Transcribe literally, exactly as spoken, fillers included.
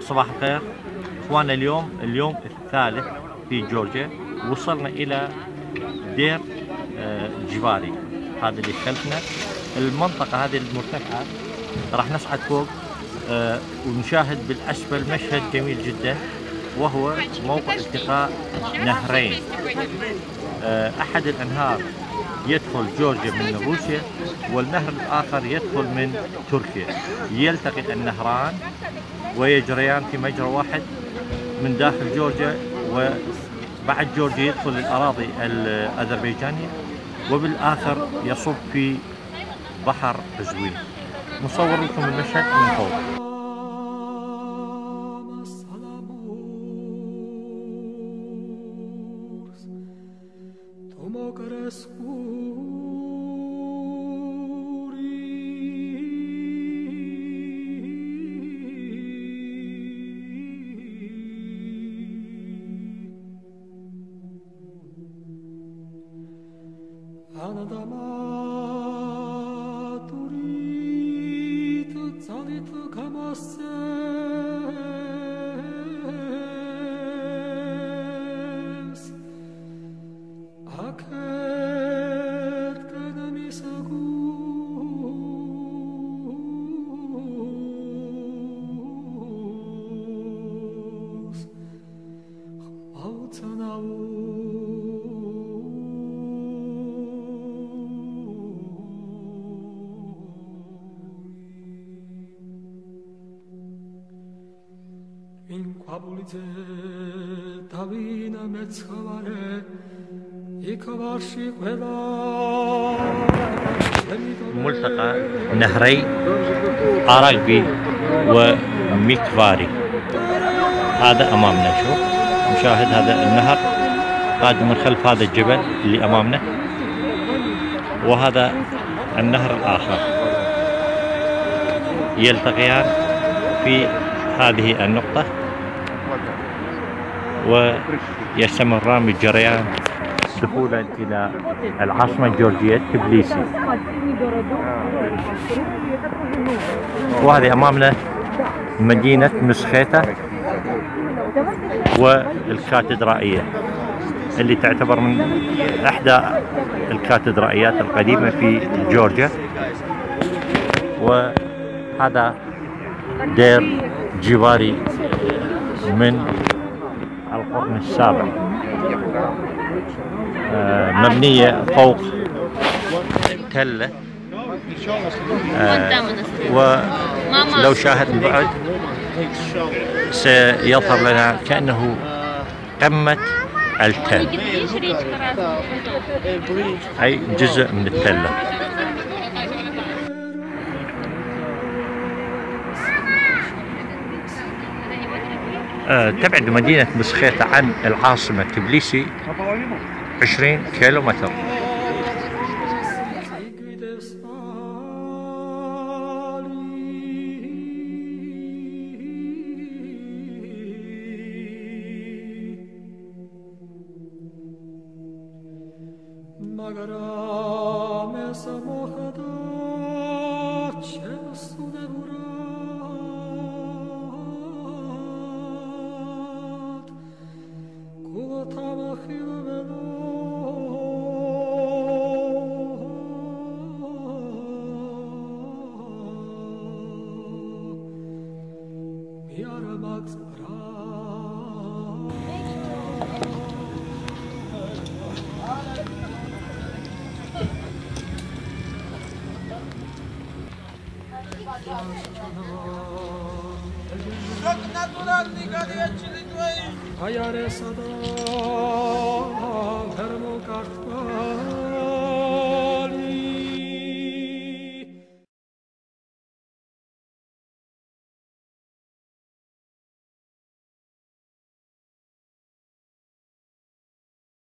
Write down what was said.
صباح الخير اخوانا. اليوم اليوم الثالث في جورجيا وصلنا الى دير جفاري، هذا اللي خلفنا. المنطقه هذه المرتفعه راح نصعد فوق ونشاهد بالاسفل مشهد جميل جدا، وهو موقع التقاء نهرين. احد الانهار يدخل جورجيا من روسيا، والنهر الآخر يدخل من تركيا. يلتقي النهران ويجريان في مجرى واحد من داخل جورجيا، وبعد جورجيا يدخل الأراضي الأذربيجانية، وبالآخر يصب في بحر قزوين. نصور لكم المشهد من فوق. Anadamaturi tsalit kamase aket kanamisagu autsanau. Abulite tavina metskhavare ikvarshi khela. ملتقى نهري أراغفي ومكفاري هذا أمامنا. شوف نشاهد هذا النهر قادم من خلف هذا الجبل اللي أمامنا، وهذا النهر الآخر يلتقيان في هذه النقطة ويستمر من الجريان دخولا إلى العاصمة الجورجية تبليسي. وهذه أمامنا مدينة مسخيتة والكاتدرائية اللي تعتبر من إحدى الكاتدرائيات القديمة في جورجيا. وهذا دير جفاري من القرن السابع، آه مبنية فوق تلة. آه ولو شاهدت من بعد سيظهر لنا كأنه قمة التل، أي جزء من التلة. تبعد مدينة متسخيتا عن العاصمة تبليسي عشرين كيلومتر. I am a